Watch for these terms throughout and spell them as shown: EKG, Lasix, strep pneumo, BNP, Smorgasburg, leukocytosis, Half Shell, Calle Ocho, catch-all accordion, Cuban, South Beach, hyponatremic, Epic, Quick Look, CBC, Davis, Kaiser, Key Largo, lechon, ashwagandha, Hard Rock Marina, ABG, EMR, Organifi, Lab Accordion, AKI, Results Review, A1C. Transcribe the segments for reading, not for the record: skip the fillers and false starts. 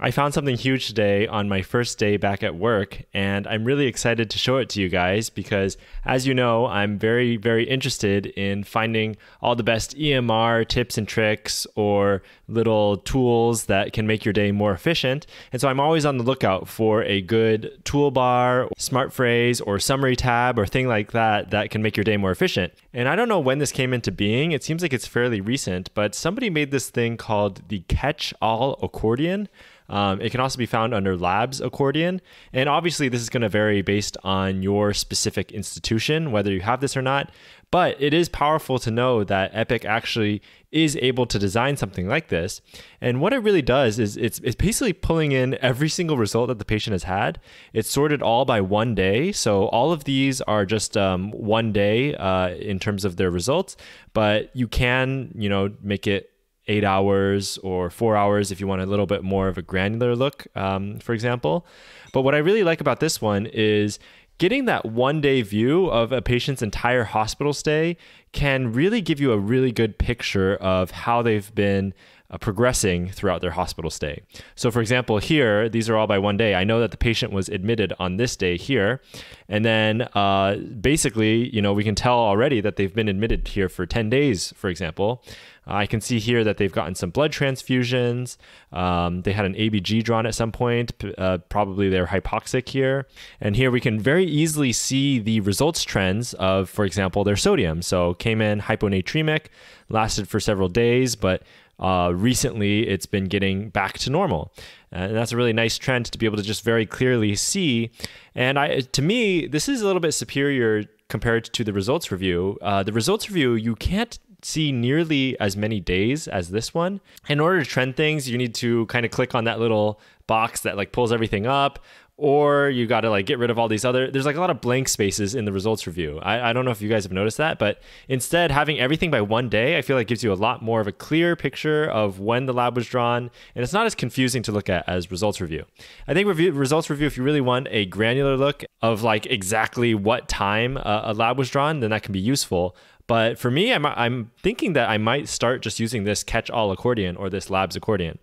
I found something huge today on my first day back at work, and I'm really excited to show it to you guys because, as you know, I'm very, very interested in finding all the best EMR tips and tricks or little tools that can make your day more efficient. And so I'm always on the lookout for a good toolbar, smart phrase, or summary tab or thing like that that can make your day more efficient. And I don't know when this came into being. It seems like it's fairly recent, but somebody made this thing called the catch-all accordion. It can also be found under labs accordion. And obviously this is going to vary based on your specific institution, whether you have this or not. But it is powerful to know that Epic actually is able to design something like this. And what it really does is it's basically pulling in every single result that the patient has had. It's sorted all by one day. So all of these are just one day in terms of their results, but you can, you know, make it 8 hours or 4 hours if you want a little bit more of a granular look, for example. But what I really like about this one is getting that one-day view of a patient's entire hospital stay can really give you a really good picture of how they've been progressing throughout their hospital stay. So for example, here, these are all by one day. I know that the patient was admitted on this day here. And then basically, you know, we can tell already that they've been admitted here for 10 days, for example. I can see here that they've gotten some blood transfusions. They had an ABG drawn at some point. Probably they're hypoxic here. And here we can very easily see the results trends of, for example, their sodium. So came in hyponatremic, lasted for several days, but recently it's been getting back to normal. And that's a really nice trend to be able to just very clearly see. And to me, this is a little bit superior compared to the results review. The results review, you can't see nearly as many days as this one. In order to trend things, you need to kind of click on that little box that like pulls everything up, or you got to like get rid of all these other, there's like a lot of blank spaces in the results review. I don't know if you guys have noticed that, but instead having everything by one day, I feel like gives you a lot more of a clear picture of when the lab was drawn, and it's not as confusing to look at as results review. I think results review, if you really want a granular look of like exactly what time a lab was drawn, then that can be useful. But for me, I'm thinking that I might start just using this catch-all accordion or this labs accordion.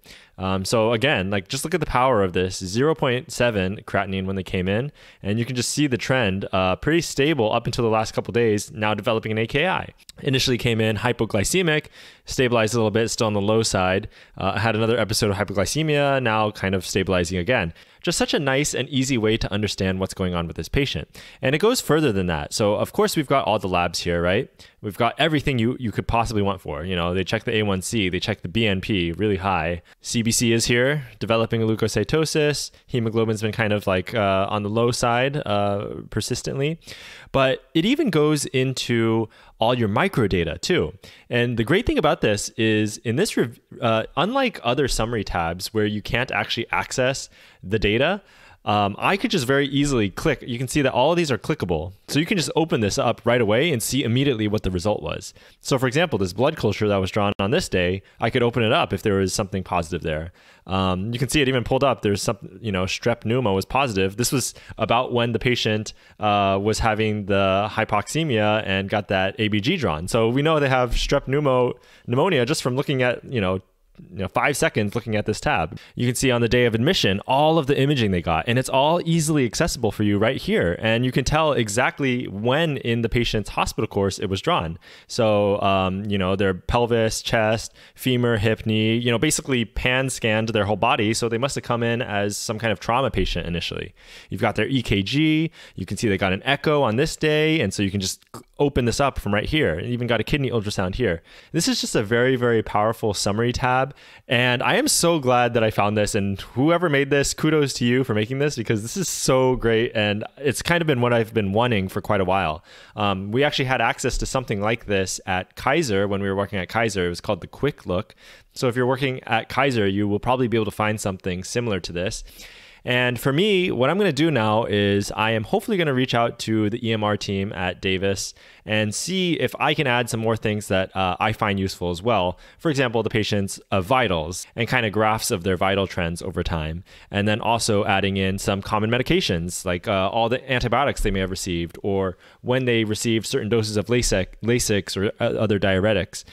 So again, like just look at the power of this 0.7 creatinine when they came in, and you can just see the trend pretty stable up until the last couple days, now developing an AKI. Initially came in hypoglycemic, stabilized a little bit, still on the low side, had another episode of hypoglycemia, now kind of stabilizing again. Just such a nice and easy way to understand what's going on with this patient. And it goes further than that. So of course we've got all the labs here, right? We've got everything you could possibly want for, you know, they check the A1C, they check the BNP really high. CBC is here, developing a leukocytosis, hemoglobin's been kind of like on the low side persistently, but it even goes into all your micro data too. And the great thing about this is in this, unlike other summary tabs where you can't actually access the data, I could just very easily click. You can see that all of these are clickable. So you can just open this up right away and see immediately what the result was. So for example, this blood culture that was drawn on this day, I could open it up if there was something positive there. You can see it even pulled up. There's some, you know, strep pneumo was positive. This was about when the patient was having the hypoxemia and got that ABG drawn. So we know they have strep pneumonia just from looking at, you know, 5 seconds looking at this tab. You can see on the day of admission, all of the imaging they got, and it's all easily accessible for you right here. And you can tell exactly when in the patient's hospital course it was drawn. So, you know, their pelvis, chest, femur, hip, knee, you know, basically pan scanned their whole body. So they must've come in as some kind of trauma patient initially. You've got their EKG, you can see they got an echo on this day. And so you can just open this up from right here, and even got a kidney ultrasound here. This is just a very, very powerful summary tab. And I am so glad that I found this, and whoever made this, kudos to you for making this, because this is so great. And it's kind of been what I've been wanting for quite a while. We actually had access to something like this at Kaiser when we were working at Kaiser. It was called the Quick Look. So if you're working at Kaiser, you will probably be able to find something similar to this. And for me, what I'm going to do now is I am hopefully going to reach out to the EMR team at Davis and see if I can add some more things that I find useful as well. For example, the patient's vitals and kind of graphs of their vital trends over time. And then also adding in some common medications, like all the antibiotics they may have received, or when they received certain doses of Lasix or other diuretics.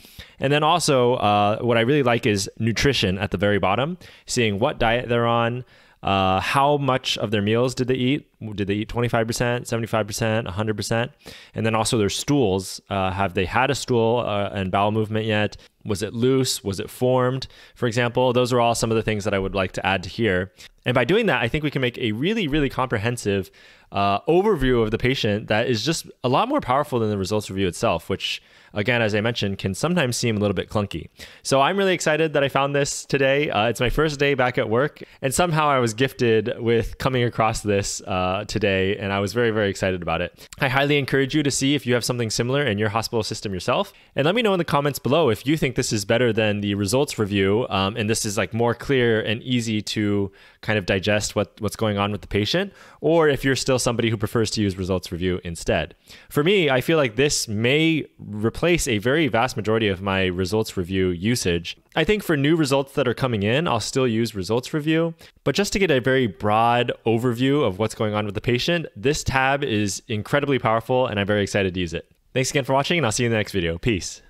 And then also what I really like is nutrition at the very bottom, seeing what diet they're on, how much of their meals did they eat? Did they eat 25%, 75%, 100%? And then also their stools. Have they had a stool and bowel movement yet? Was it loose? Was it formed? For example, those are all some of the things that I would like to add to here. And by doing that, I think we can make a really, really comprehensive overview of the patient that is just a lot more powerful than the results review itself, which again, as I mentioned, can sometimes seem a little bit clunky. So I'm really excited that I found this today. It's my first day back at work, and somehow I was gifted with coming across this today, and I was very, very excited about it. I highly encourage you to see if you have something similar in your hospital system yourself, and let me know in the comments below if you think this is better than the results review, and this is like more clear and easy to kind of digest what's going on with the patient, or if you're still somebody who prefers to use results review instead. For me, I feel like this may replace a very vast majority of my results review usage. I think for new results that are coming in, I'll still use results review, but just to get a very broad overview of what's going on with the patient, this tab is incredibly powerful and I'm very excited to use it. Thanks again for watching, and I'll see you in the next video. Peace.